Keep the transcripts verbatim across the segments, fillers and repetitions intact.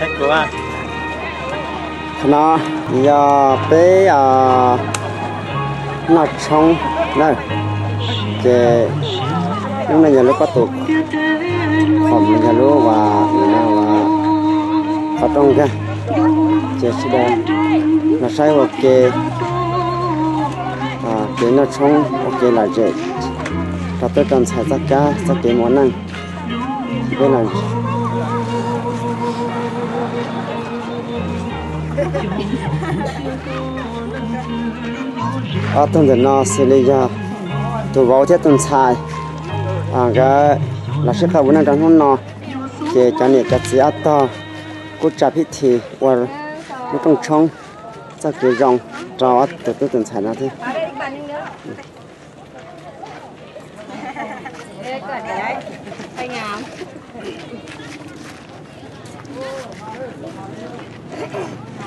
Cách cửa nó giờ bé nọc xong đây để lúc này nhà lúc có tụt phòng nhà lúc và nào và ở trong kia chơi xe nó say ok à cái nó xong ok là chơi và tôi cần xài tất cả tất cả món ăn cái này ở tuần thứ năm xử lý ra tụi bảo thế tuần sai à cái là sẽ không nên trong hôm nọ để cho nên cái gì ở đó cũng chấp thì và nó trong trong rất dễ dàng trao từ từ tuần sai là thế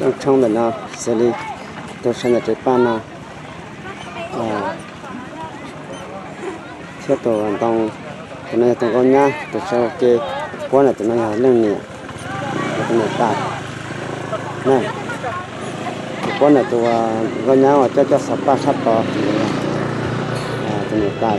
trong trong đền nào xử lý tôi sẽ là chế ban nào thiết tổ hoàn toàn cái này tôi có nhá tôi sẽ ok quá là tôi nói là năng nhỉ tôi nói tạm này quá là tôi có nhá và cho cho sắp ba sắp to tôi nói tạm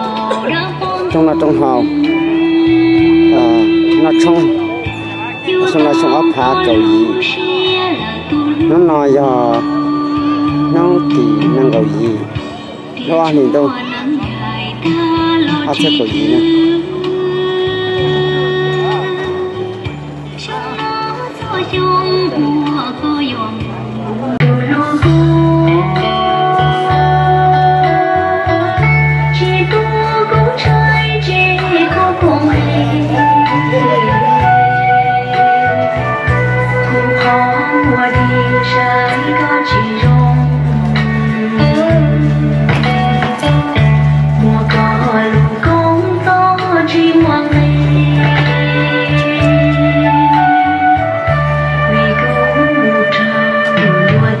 Trong là trong hào. À, nó trong. Xong là xong ấp hạ cầu gì. Nó nói giờ nó thì năng cầu gì. Nó ăn thì đâu. Ấp sẽ cầu gì nè. Hãy subscribe cho kênh Ghiền Mì Gõ để không bỏ lỡ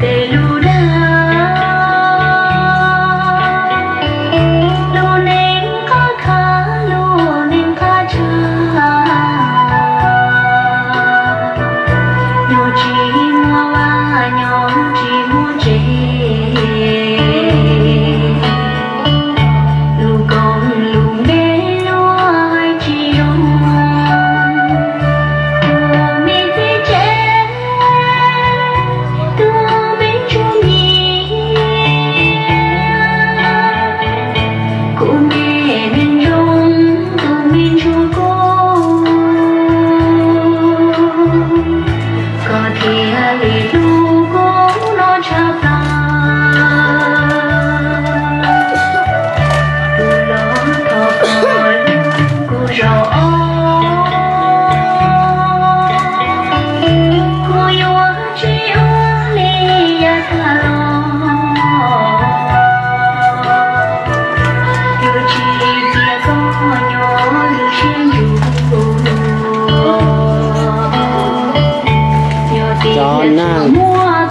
cho nàng cái này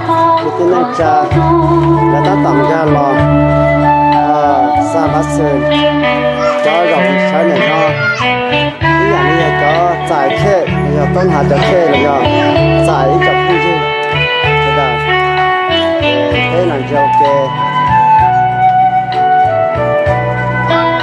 cha là ta tặng ra lò sa bát sơn cho dọc trái này cho bây giờ bây giờ cho giải khê bây giờ con hạt cho khê bây giờ giải cho không chứ thế là thế là cho ok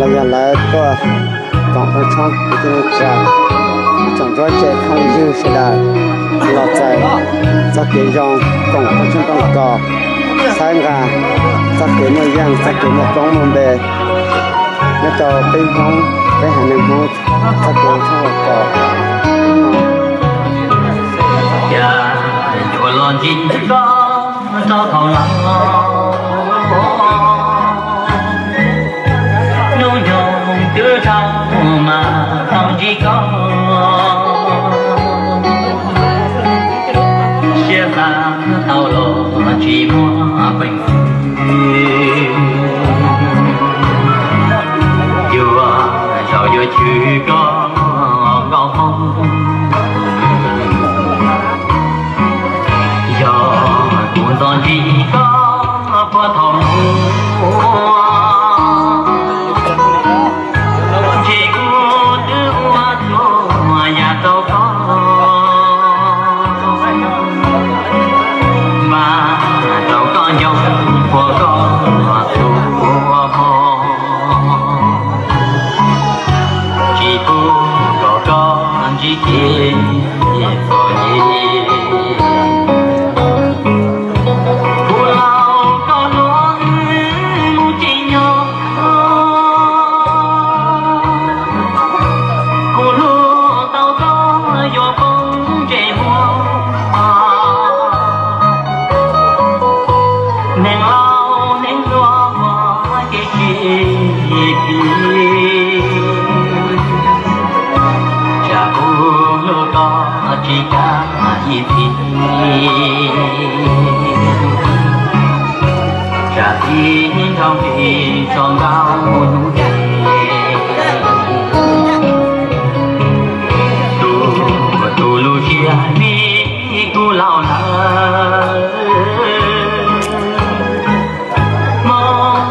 là nhà lái qua vào bên trong cái nhà chẳng rõ chạy không dư xe đạp lọt chạy ra cái dòng cổng vào trong con cò sai gà ra cái nơi giang ra cái một con mồm bè nó cho bên không cái hàng đường mốt ra cái trong cò nhà chùa lon chín con cho thằng lăng cứ thao mà không chỉ có xe ta tàu lộ chỉ mua bình dù sao giờ chỉ có ngõ không giờ cũng còn chỉ có qua thầu Hãy subscribe cho kênh Ghiền Mì Gõ để không bỏ lỡ những video hấp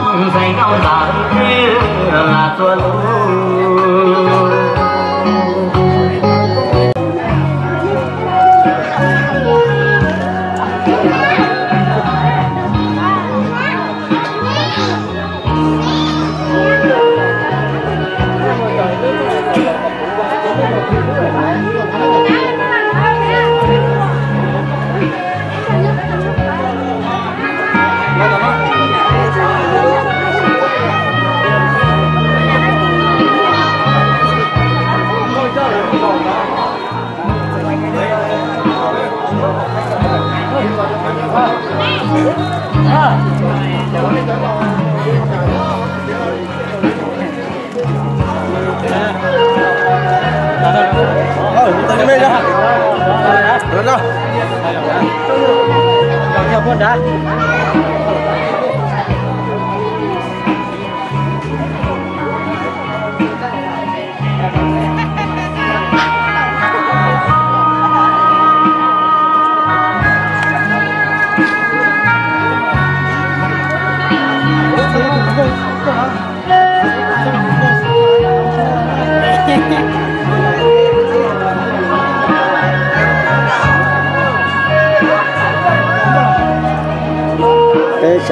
dẫn.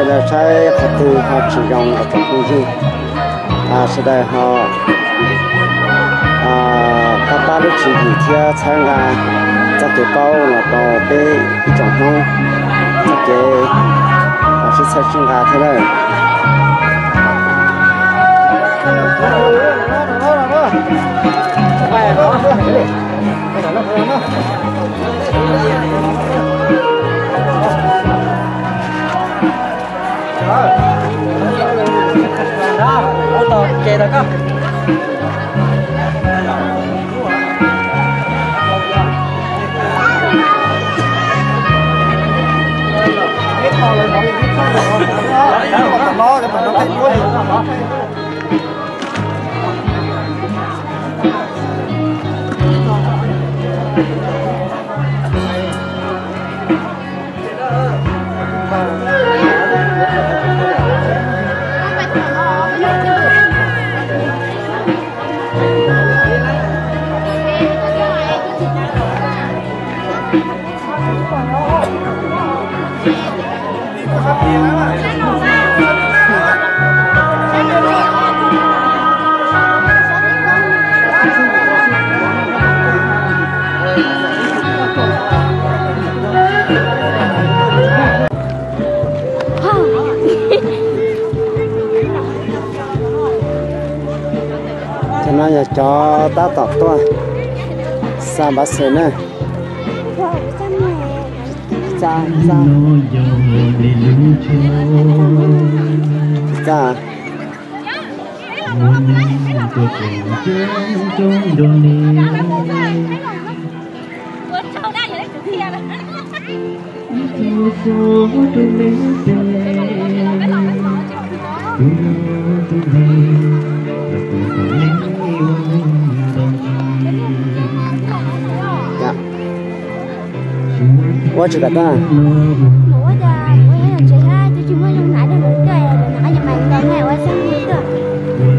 现在在合同和职工合作中心，啊，现在和啊，他把的具体贴参加，这个包那个被一种种，这个还是在生产出来。哎，好，好，好，好。 Hãy subscribe cho kênh Ghiền Mì Gõ Để không bỏ lỡ những video hấp dẫn cho ta tập thôi, sao bác sĩ nữa, cha cha cha, quá chật ta. Quá già, quá chật ra, tôi chỉ mới lúc nãy tôi mới chơi rồi, nó giờ mày đang nghe quá sang nữa rồi.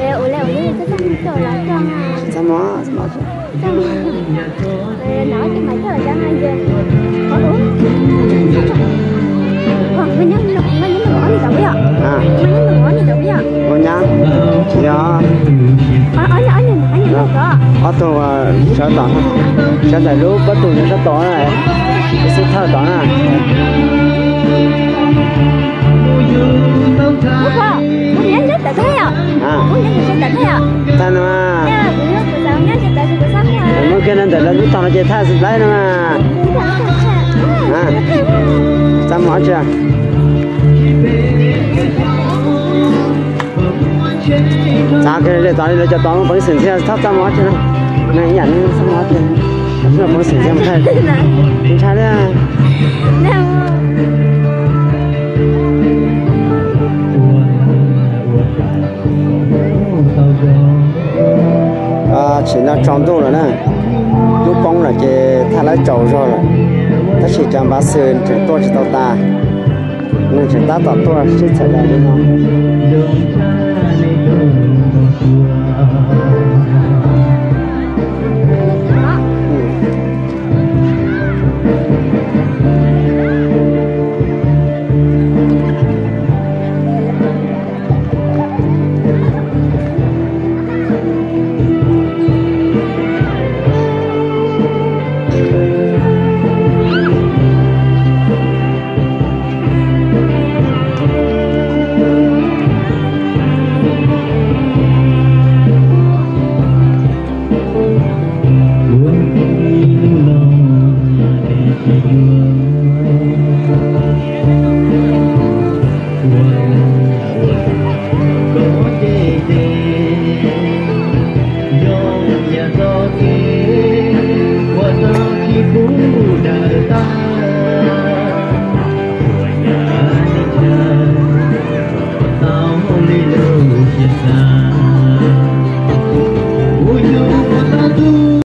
Leo leo đi, tôi sang nữa rồi, sang à. Sang nó, sang nó. Sang. Nói cho mày chơi sang anh chơi. Có đủ. Còn mấy nhóc, mấy nhóc nhỏ thì tao biết. À. Mấy nhóc nhỏ thì tao biết. Còn nhá. Nhá. Ở ở nhà ở nhà ở nhà đâu có. Ở đâu à? Sao tao? 现在路不堵，人家挡了，不是他挡了。不怕，我年纪大点呀，我年纪大点呀。咋了嘛？对啊，我不长，年纪大是不长呀。我跟人家了，你长了些，他是来了嘛？啊？咱忙去。咱跟人家长了些，当我本身些，他咱忙去了，那人家怎么去？ 那不是这么看，警察的。那我。啊，现在长大了呢，都帮了给他来找着了，他是讲把事情多知道大，能知道多少事情了呢？